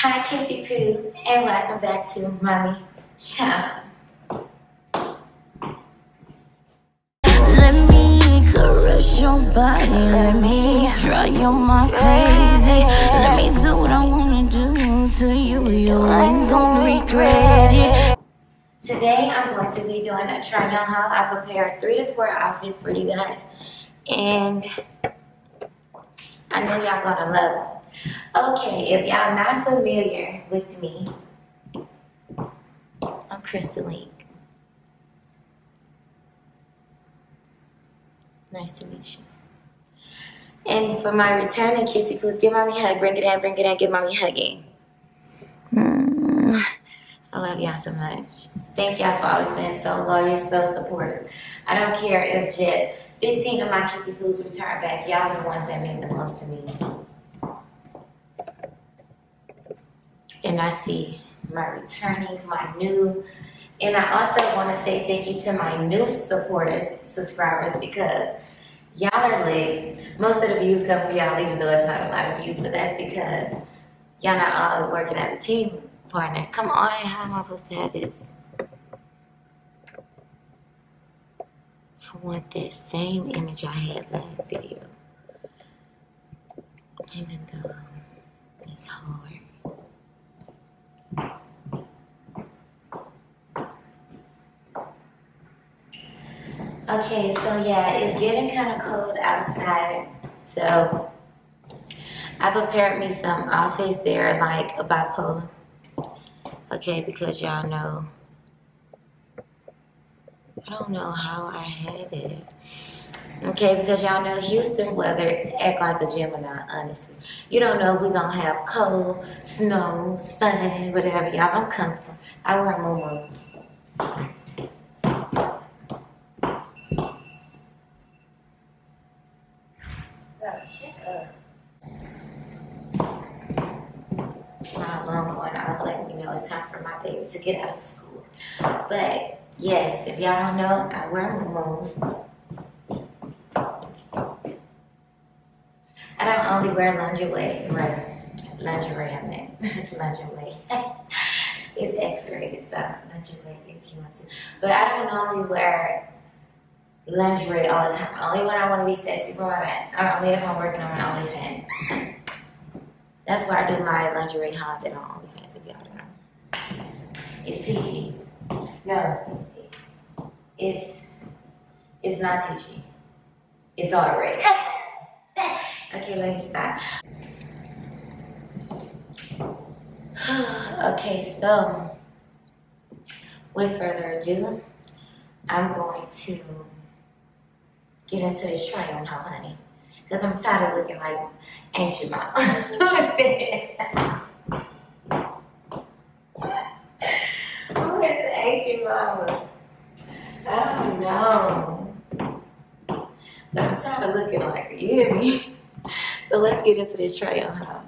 Hi Kissy Crew, and welcome back to my channel. Let me caress your body, let me drive your mind crazy. Let me do what I wanna do to you, you ain't gonna regret it. Today I'm going to be doing a try on haul. I prepared 3 to 4 outfits for you guys, and I know y'all gonna love it. Okay, if y'all not familiar with me, I'm Crystal Link. Nice to meet you. And for my returning Kissy Poos, give mommy a hug, bring it in, give mommy a hugging. I love y'all so much. Thank y'all for always being so loyal, so supportive. I don't care if just 15 of my Kissy Poos return back. Y'all are the ones that mean the most to me. And I see my returning, my new, and I also want to say thank you to my new supporters, subscribers, because y'all are lit. Most of the views come from y'all, even though it's not a lot of views, but that's because y'all not all working as a team partner. Come on, how am I supposed to have this? I want that same image I had last video, even though it's hard. Okay, so yeah, it's getting kind of cold outside, so I prepared me some outfits there, like a bipolar, okay, because y'all know, I don't know how I had it, okay, because y'all know Houston weather act like a Gemini, honestly. You don't know we're gonna have cold, snow, sun, whatever, y'all. I'm comfortable. I wear muumuus. My alarm going off, letting me know it's time for my baby to get out of school. But yes, if y'all don't know, I wear muumuus. I don't only wear lingerie, right? Lingerie, I meant lingerie. It's X-rated, so lingerie if you want to. But I don't normally wear lingerie all the time. Only when I want to be sexy for my man, or only if I'm working on my OnlyFans. That's where I do my lingerie hauls at on OnlyFans, if y'all don't know. It's PG. No, it's not PG. It's all red. Okay, let me stop. Okay, so with further ado, I'm going to get into this try on haul, honey, because I'm tired of looking like ancient mom. Who is the ancient mama? Oh no. But I'm tired of looking like her, you hear me? So let's get into this try on haul.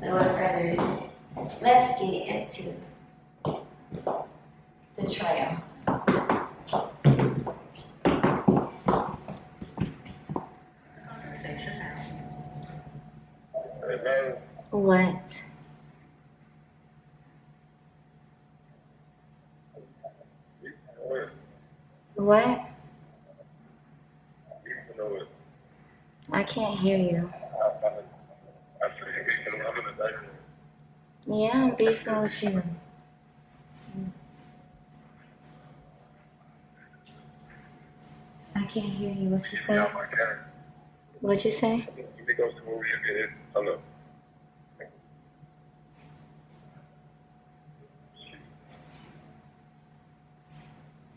So without further ado, let's get into the try on haul. What? What? I can't hear you. Yeah, I'm beefing with you. I can't hear you. What you say? What you say? Hello.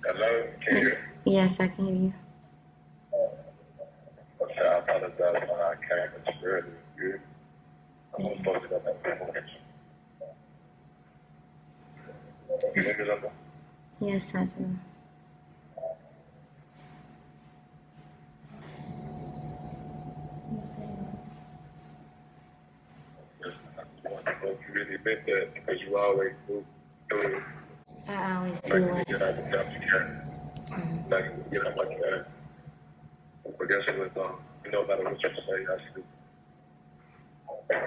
Hello, can you hear me? Yes, I can hear you. Okay, I apologize when I can't express it. I'm going to talk about that information. You hear me, Linda? Yes, I do. You really meant that because you always do it. I always do it. Like you get out of the house, you can't. Like you get out of my car. But guess what? You know, no matter what you say, I see.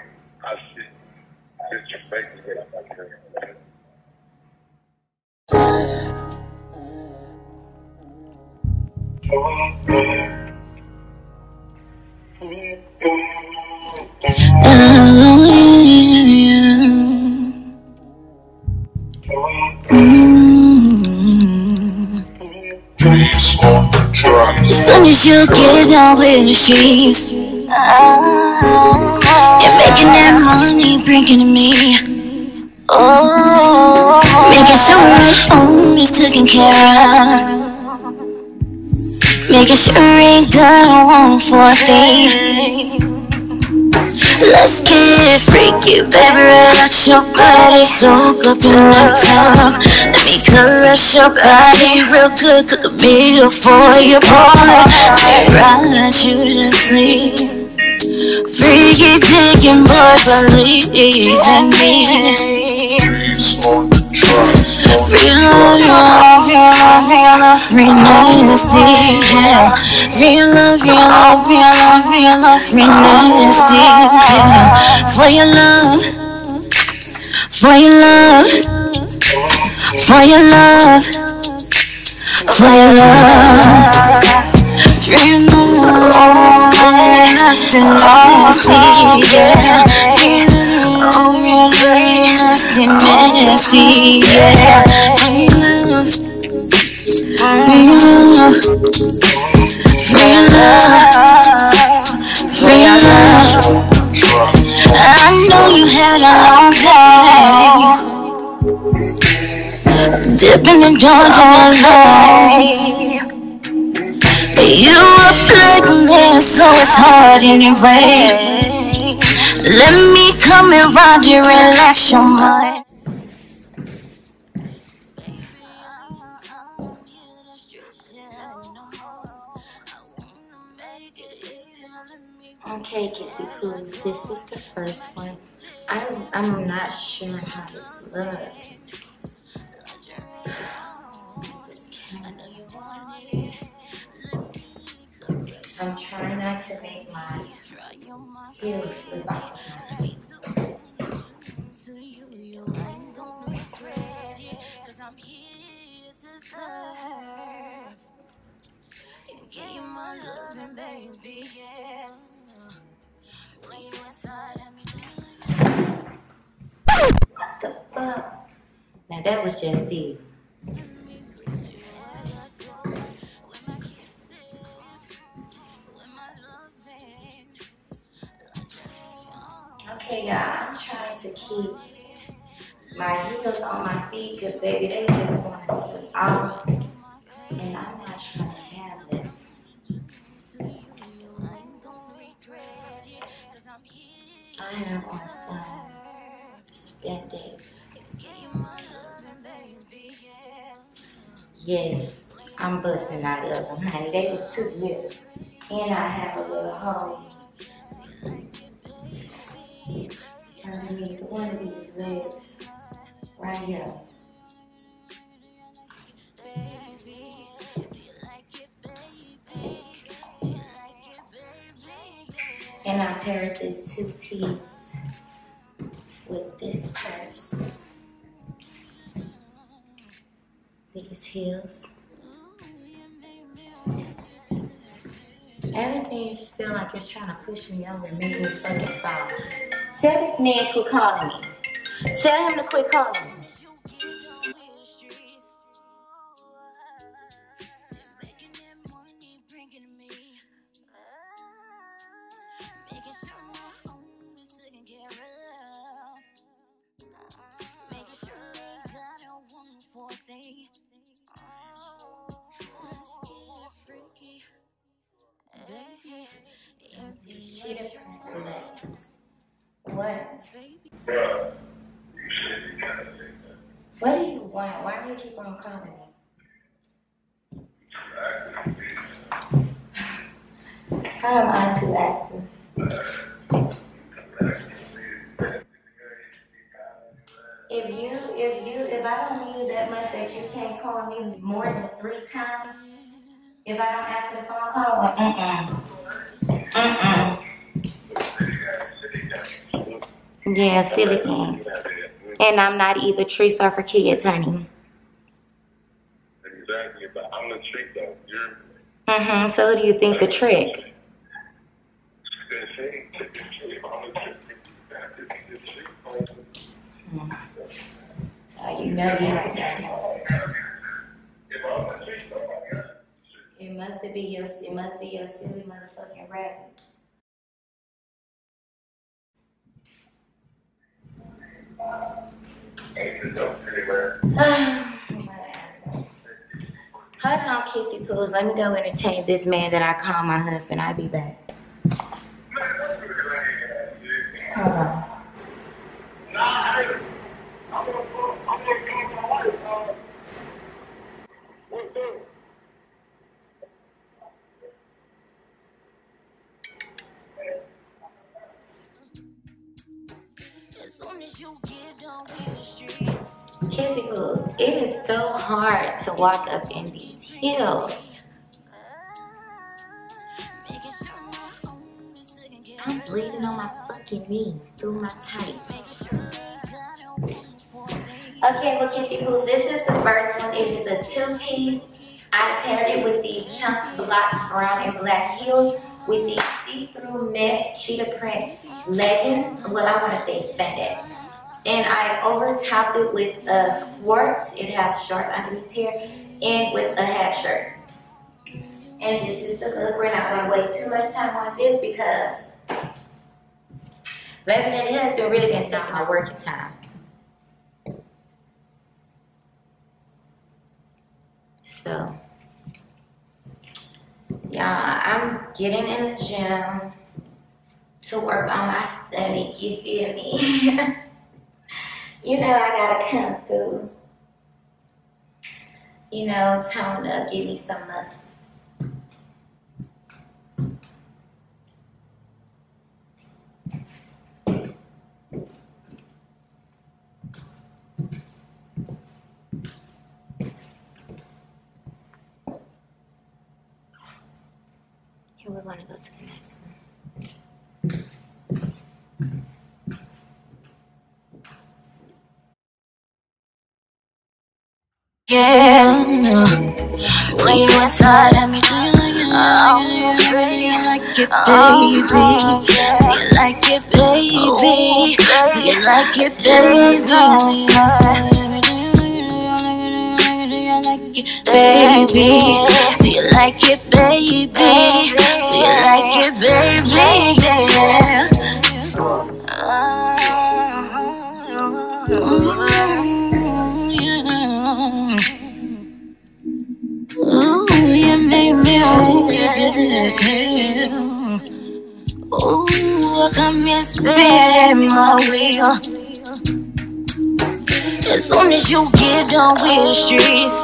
I see. Soon as you get up in the sheets, you're making that money, bringing me. Oh, making sure my home is taken care of, making sure ain't got a wrong for a thing. Let's get freaky, baby, relax your body, soak up in my tongue. Let me caress your body real good, cook a meal for your boy. I'll let you to sleep. Freaky, taking boy, believe in me. Free love, free nasty, yeah. Free nasty, yeah. For your love. Free love, nasty, nasty, yeah. Free love, nasty, yeah. Free love. I know you had a long day dipping and dodging my life. You a black man, so it's hard anyway. Let me come and rob you, relax your mind. Okay, Kissy Poos, this is the first one. I'm not sure how this looks. I'm trying not to make my heels look like that. Give you my loving, baby, yeah. When you inside, I mean, what the fuck? Now that was just it. Okay, y'all, I'm trying to keep my heels on my feet because, baby, they just want to slip off. And I'm not trying to have that. I don't want to spend it. Yes, I'm busting out of them, honey. They was too little. And I have a little hole. I need one of these legs right here. And I paired this two-piece with this purse. These heels. Everything just feels like it's trying to push me over and make me fucking fall. Tell this man quit calling me. Tell him to quit calling me. She doesn't select. What? Bro, you should be trying to say that. What do you want? Why do you keep on calling me? How am I too active? If I don't need you that much that you can't call me more than 3 times, if I don't answer the phone call, I'm like, Yeah, silly things. And I'm not either. Treats are for kids, honey. Exactly, but I'm the trick, though. Mm-hmm. So who do you think the trick? You know it must be your silly motherfucking rabbit. Hold on, kissy poos. Let me go entertain this man that I call my husband. I'll be back. Hold on. Kissy poos, it is so hard to walk up in these hills. I'm bleeding on my fucking knee through my tights. Okay, well, Kissy poos, this is the first one. It is a two-piece. I paired it with these chunk block brown and black heels with these see-through mesh cheetah print leggings. Well, I want to say spandex. And I overtopped it with a squirt. It has shorts underneath here, and with a half shirt. And this is the look. We're not going to waste too much time on this because Raven and her husband really been talking about working time. So, yeah, I'm getting in the gym to work on my stomach. You feel me? You know I gotta come through. You know, tone up, give me some muscle. Here we wanna go to the next one. Yeah, no. When you inside at me, do you like it? Do you like it, baby? Do you like it, baby? Do you like it, baby? When you inside at me, do you like it, baby? Do you like it, baby? Do you like it, baby? Ooh, I can spin my wheel. As soon as you get done with the streets,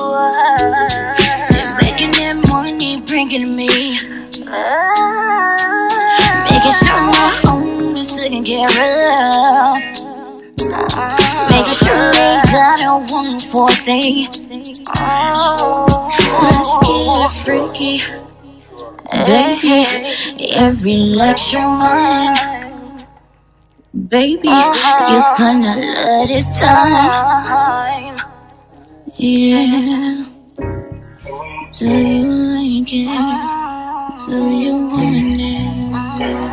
they're making that money, bringing me, making sure my home is taken care of, making sure they got a one for a thing. Let's get freaky, baby, every relax your mind. Baby, you're gonna love this time. Yeah. Do you like it? Do you want it? Baby,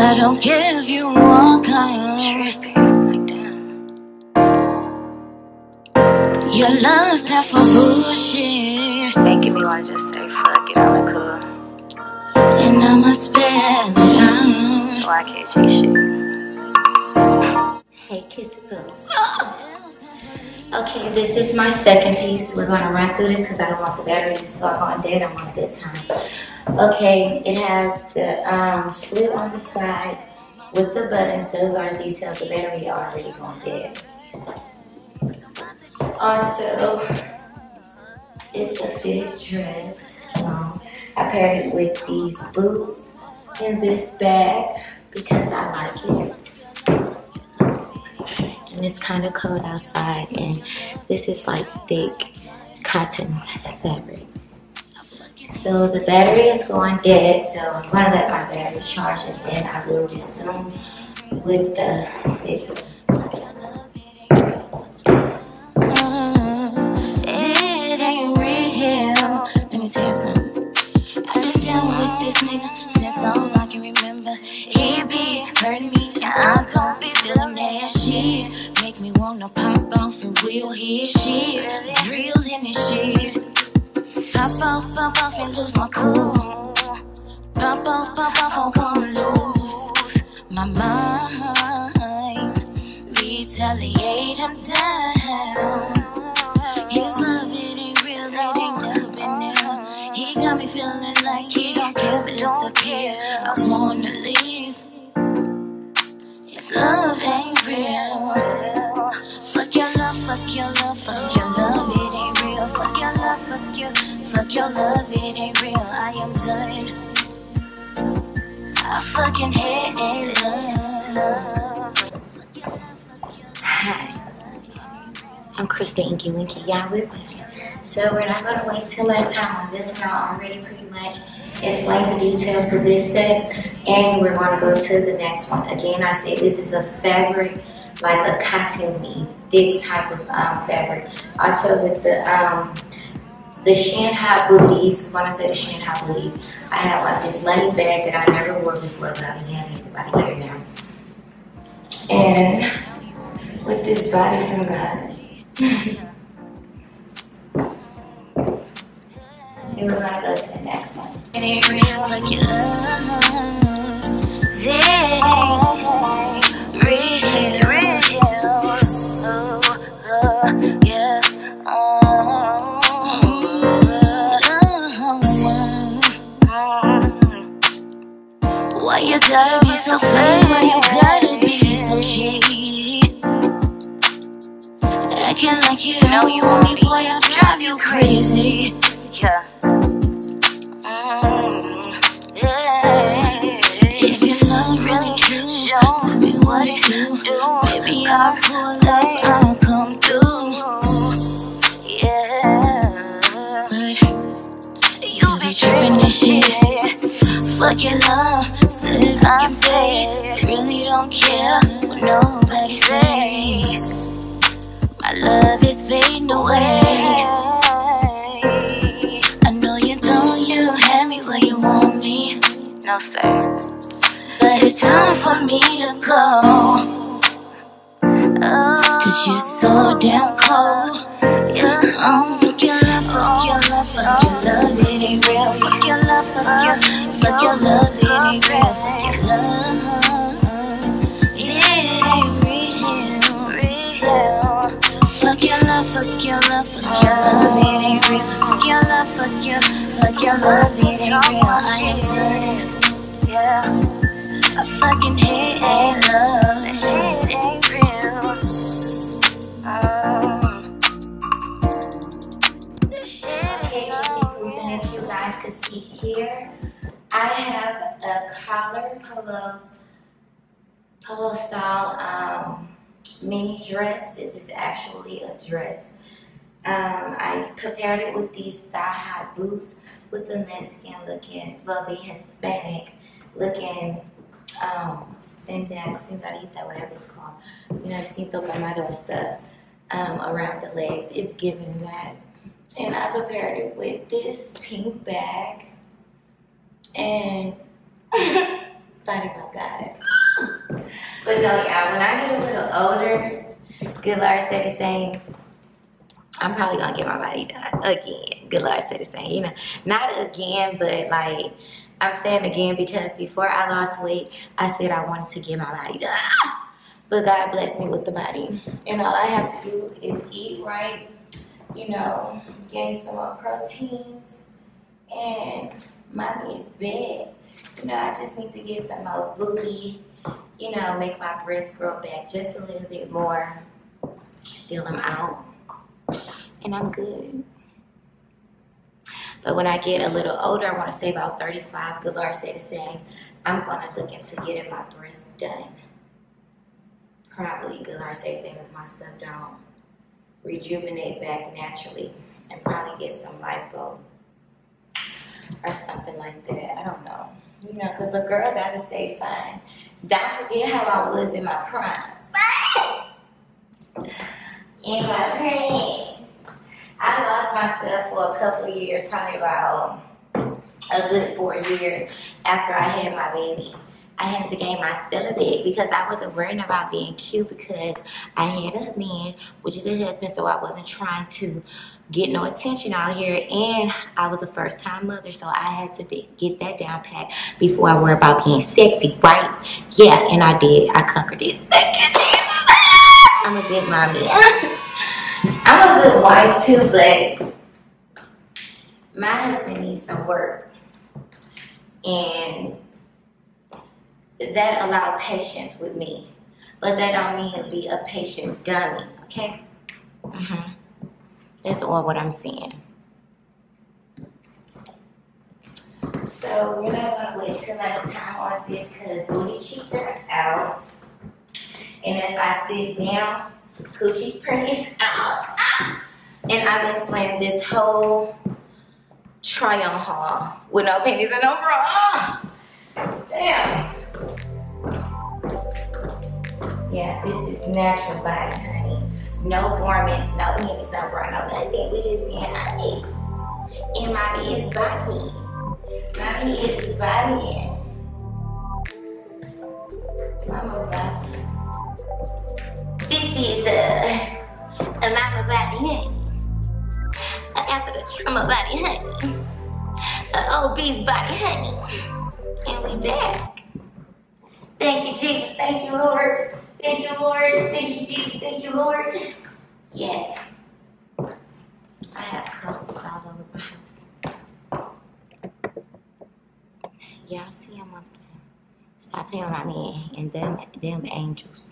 I don't care if you walk higher. Your love's not for bullshit. Making me wanna just stay fucking on the cool. And I'ma spend it on. So I can't do shit. Hey, kiss the girl. Okay, this is my second piece. We're gonna run through this because I don't want the battery to start on dead. I want that time. Okay, it has the slit on the side with the buttons. Those are the details. The battery are already going dead. Also, it's a fitted dress. I paired it with these boots in this bag because I like it. And it's kind of cold outside, and this is like thick cotton fabric. So the battery is going dead, so I'm going to let my battery charge and then I will resume with the video. It ain't real. Let me tell you something. I've been down with this nigga since all I can remember. He be hurting me and I don't be feeling that shit. Make me want to pop off and wheel his shit. Drill in his shit. Pop off and lose my cool. Pop off, I won't lose my mind. Retaliate, I'm down. His love, it ain't real, it ain't never been there. He got me feeling like he don't care but disappear. I wanna leave. His love ain't real. Fuck your love, fuck your love, fuck your love, it ain't real. Fuck your love, fuck your love. Fuck your love, it ain't real, I am done. I fucking hate love. Hi, I'm Crystal Ink, y'all with me. So we're not going to waste too much time on this one. I already pretty much explained the details of this set, and we're going to go to the next one. Again, I say this is a fabric, like a cottony, thick type of fabric. Also with the shin-high booties, when I say the shin-high booties, I have like this money bag that I never wore before, but I've been having everybody here now. And with this body from God, then we're gonna go to the next one. It ain't real, fuck your love. It ain't real. Yeah. Why you gotta be so fake? Why you gotta be so shady? Acting like you know you want me, boy, I'll drive you crazy. Yeah. If your love really true, tell me what to do. Baby, I'll pull up, I'll come through. Yeah. But you be tripping this shit. Fuck your love, so if I can fade, really don't care what nobody say. My love is fading away. I know you thought you had me where you want me. No sir. But it's time for me to go, cause you're so damn cold. Oh, fuck your love, fuck your love, fuck your love, it ain't real. Fuck your love, fuck your love. Fuck your love, it ain't real. Fuck your love, it ain't real. Fuck your love, fuck your love, fuck your love, it ain't real. Fuck your love, fuck your love, it ain't real. I am done. Yeah. I fucking hate love. That shit ain't real. Okay, keep moving. If you guys could see here, I have a collar polo style mini dress. This is actually a dress. I prepared it with these thigh-high boots with the Mexican-looking, well, the Hispanic-looking sendadita, whatever it's called. You know, cinto camado stuff around the legs. It's giving that. And I prepared it with this pink bag. And thought about God. But no, y'all, when I get a little older, good Lord say the same, I'm probably gonna get my body done again. Good Lord say the same, you know, not again, but like I'm saying again because before I lost weight, I said I wanted to get my body done. But God blessed me with the body, and all I have to do is eat right, you know, gain some more proteins, and mommy is bad. You know, I just need to get some more booty, you know, make my breasts grow back just a little bit more, fill them out, and I'm good. But when I get a little older, I want to say about 35, good Lord say the same, I'm going to look into getting my breasts done. Probably, good Lord say the same, if my stuff don't rejuvenate back naturally. and probably get some lipo or something like that. I don't know. You know, because a girl got to stay fine. Don't forget how I was in my prime. In my prime. I lost myself for a couple of years, probably about a good 4 years after I had my baby. I had to gain my style back because I wasn't worrying about being cute because I had a man, which is a husband, so I wasn't trying to get no attention out here. And I was a first-time mother, so I had to get that down pat before I worry about being sexy, right? Yeah, and I did. I conquered it. Thank you, Jesus. I'm a good mommy. I'm a good wife, too, but my husband needs some work. And that allow patience with me, but that don't mean to be a patient dummy, okay? That's all what I'm saying. So we're not gonna waste too much time on this because booty cheeks are out, and if I sit down, coochie prints out. And I've been slaying this whole try-on haul with no panties and no bra. Damn. Yeah, this is natural body, honey. No garments, no panties, no bra, no nothing. We just being honest. And mommy is body. Mommy is body. Mama body. This is a mama body, honey. I got the trauma body, honey. A obese body, honey. And we back. Thank you, Jesus. Thank you, Lord. Thank you, Lord. Thank you, Jesus. Thank you, Lord. Yes. I have crosses all over my house. Y'all see them up there. Stop playing with me and them angels.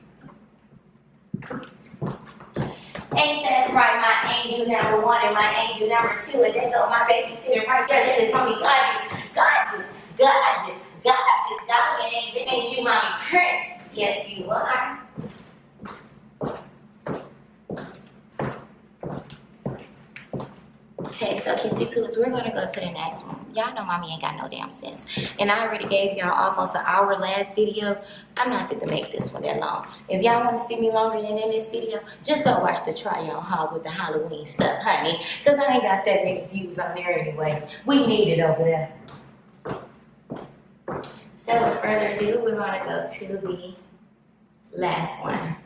Ain't that right, my angel number one and my angel number two. And they go, my baby sitting right there. That is mommy. Gorgeous. Gorgeous. Gorgeous. God, and angel. Ain't you mommy Prince? Yes, you are. Okay, so Kissy Poos, we're going to go to the next one. Y'all know mommy ain't got no damn sense. And I already gave y'all almost an hour last video. I'm not fit to make this one that long. If y'all want to see me longer than in this video, just go watch the try-on haul with the Halloween stuff, honey. Because I ain't got that many views on there anyway. We need it over there. So without further ado, we're going to go to the last one.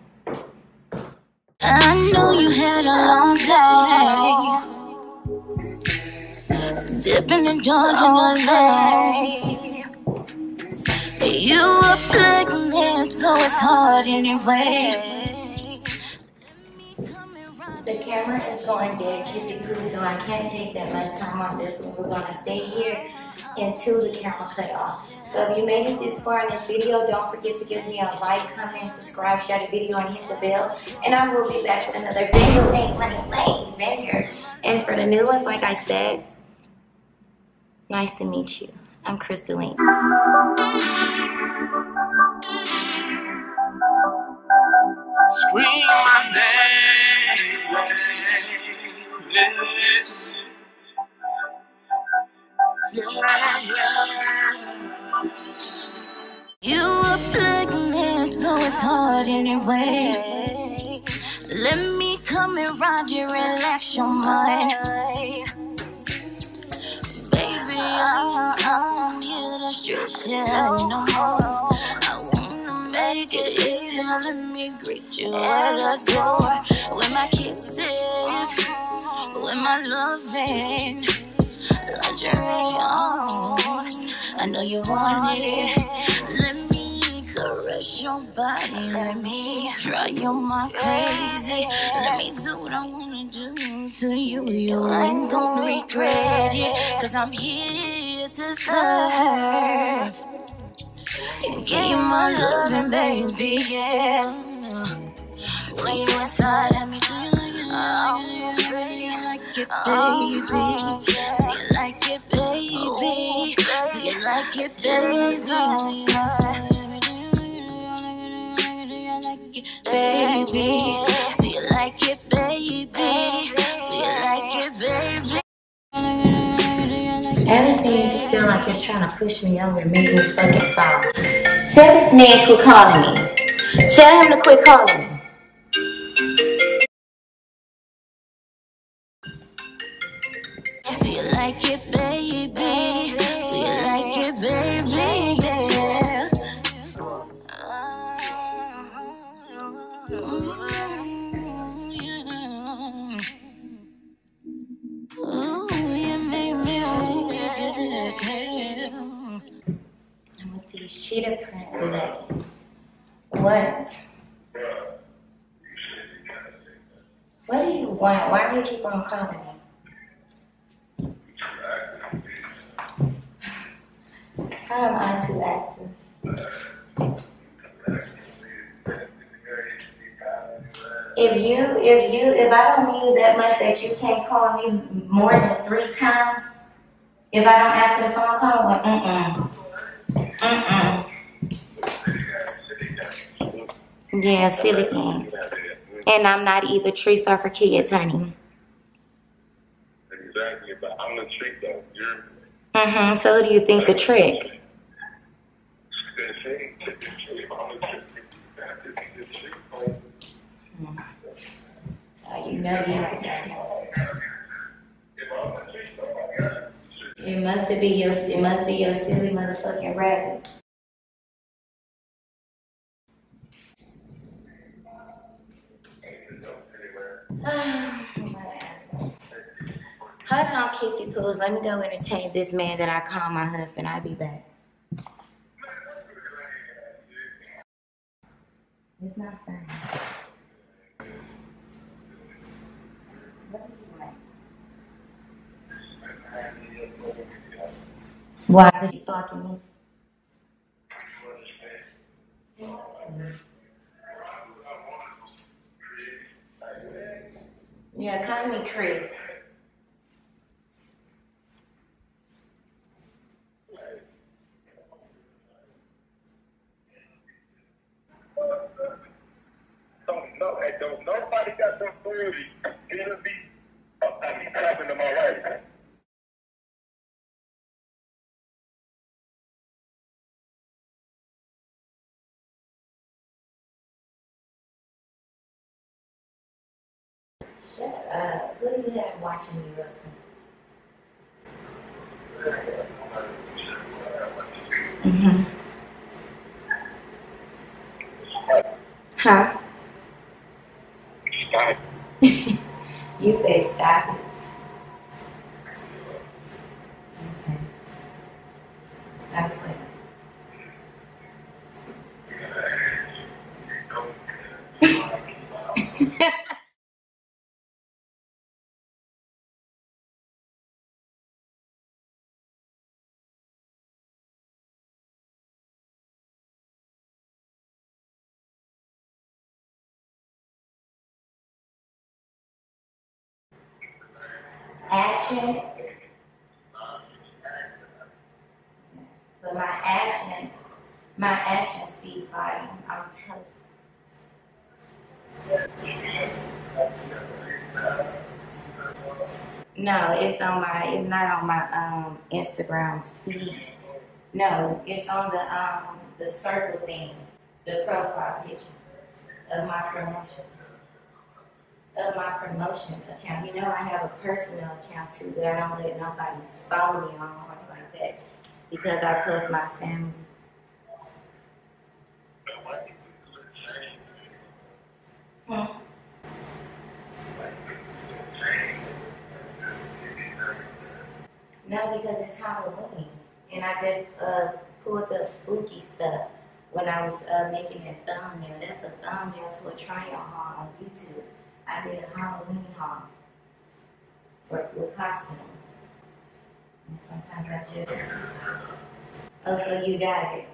I know you had a long day dipping and dodging my legs. You were plugging in, so it's hard anyway. The camera is going dead, Kissy Poo, so I can't take that much time on this one. We're going to stay here until the camera cut off. So if you made it this far in this video, don't forget to give me a like, comment, subscribe, share the video, and hit the bell. And I will be back with another video. And for the new ones, like I said, nice to meet you. I'm Crystal Link. You were plugging in, so it's hard anyway. Let me come and ride you, relax your mind. Baby, I don't need the street shit no more. I wanna make it easy, let me greet you at the door. With my kisses, with my loving. Lingerie on, I know you want it. Let me caress your body, let me dry you my crazy. Let me do what I wanna do to you, you ain't gonna regret it. Cause I'm here to serve and give you my loving, baby, yeah. When you inside of me, do you like it? Do you like it, baby? Do you like it, baby? Do you like it, baby? Do you like it, baby? me feel like it's trying to push me over and make me fucking fall. Tell this man quit calling me. Tell him to quit calling me. Do you like it, baby? Do you like it, baby? Yeah. Ooh, you make me weak as hell. I'm with these cheetah print leggings. What? What do you want? Why do you keep on calling me? How am I too active? If I don't mean that much that you can't call me more than 3 times, if I don't answer the phone call, I'm like, Yeah, silly things. And I'm not either Teresa for kids, honey. Exactly, but I'm the trick though. So who do you think the trick? You know you have to. It must be your silly motherfucking rabbit. Hold on, Kissy Poos. Let me go entertain this man that I call my husband. I'll be back. It's not funny. Why is he stalking me? Yeah, call me Chris. Don't nobody got some authority. It'll be clapping to my right. Shut up. Who do you have watching me, Russell? Huh? You say stop it. Okay. Stop it. Action, but my actions speak volume. I'm telling you. No, it's not on my Instagram feed. No, it's on the circle thing, the profile picture of my promotion. Of my promotion account. You know I have a personal account too, but I don't let nobody follow me on or like that because I post my family. No, because it's Halloween and I just pulled up spooky stuff when I was making that thumbnail. That's a thumbnail to a trial haul on YouTube. I did a Halloween haul with costumes. And sometimes I just... Oh, so you got it.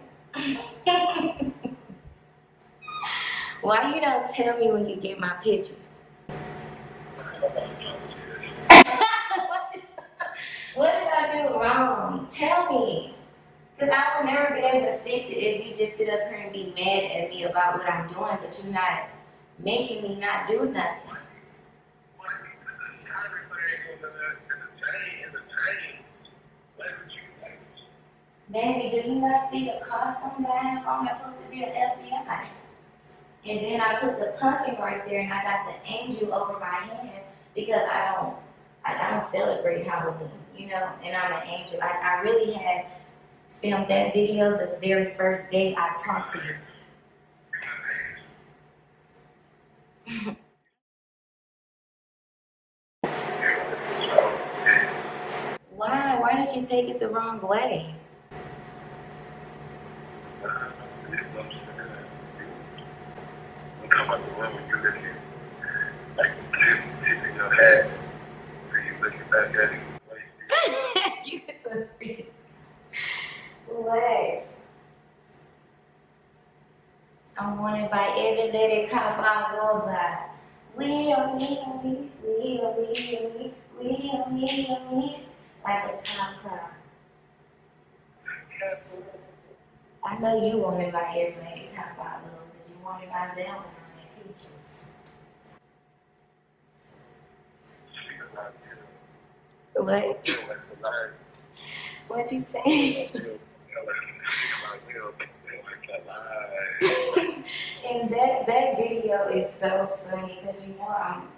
Why you don't tell me when you get my pictures? What did I do wrong? Tell me. Because I will never be able to fix it if you just sit up here and be mad at me about what I'm doing, but you're not making me not do nothing. Baby, did you not see the custom line on that supposed to be an FBI? And then I put the pumpkin right there, and I got the angel over my hand because I don't celebrate Halloween, you know. And I'm an angel. I really had filmed that video the very first day I talked to you. Why did you take it the wrong way? You get so free. What? I'm wanted by every little cop I go by. We, like a cop car. I know you wanted by every lady cop I love, but you wanted by them on that picture. What? What'd you say? And that video is so funny because you know I'm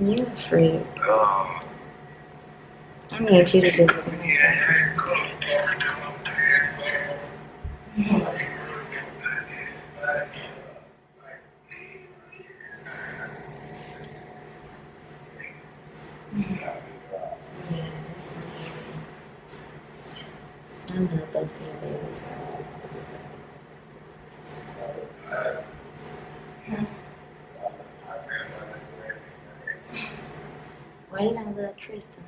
you freak. I need you to do it. I'm not that family, so. Why you don't love Crystal?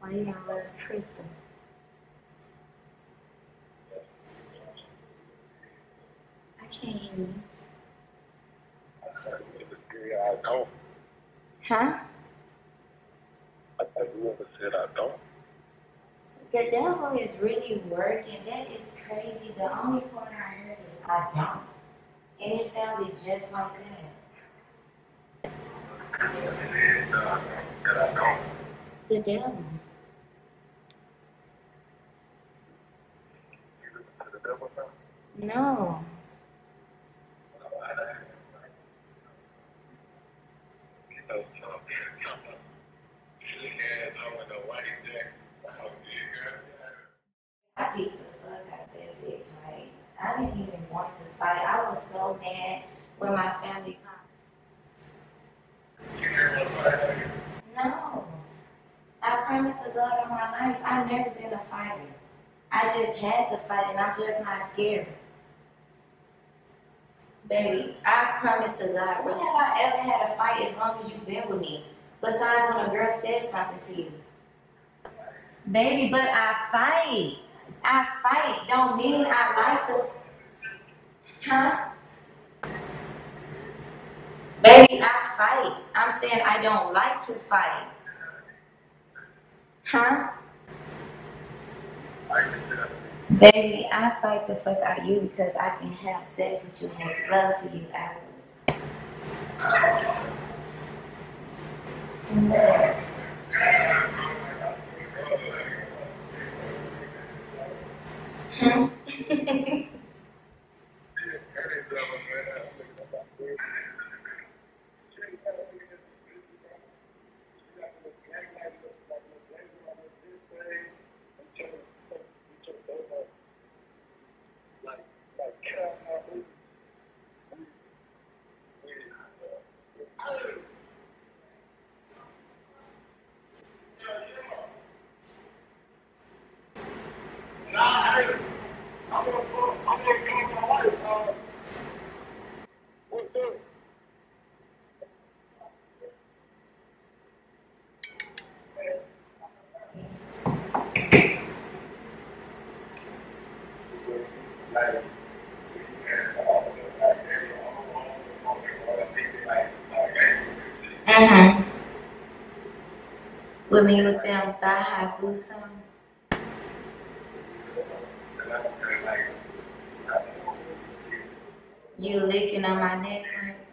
Why you don't love Crystal? I can't hear you. Huh? The devil is really working. That is crazy. The only part I heard is I don't. And it sounded just like that. The devil. No. I beat the fuck out of that bitch, right? I didn't even want to fight. I was so mad when my family come. No. I promise to God on my life, I've never been a fighter. I just had to fight and I'm just not scared. Baby, I promise to God, when have I ever had a fight as long as you've been with me? Besides when a girl said something to you. Baby, but I fight. I fight don't mean I like to, huh? Baby, I fight. I'm saying I don't like to fight. Huh? Baby, I fight the fuck out of you because I can have sex with you and make love to you afterwards. No. Huh? With me with them thigh-high boots on. You licking on my neck.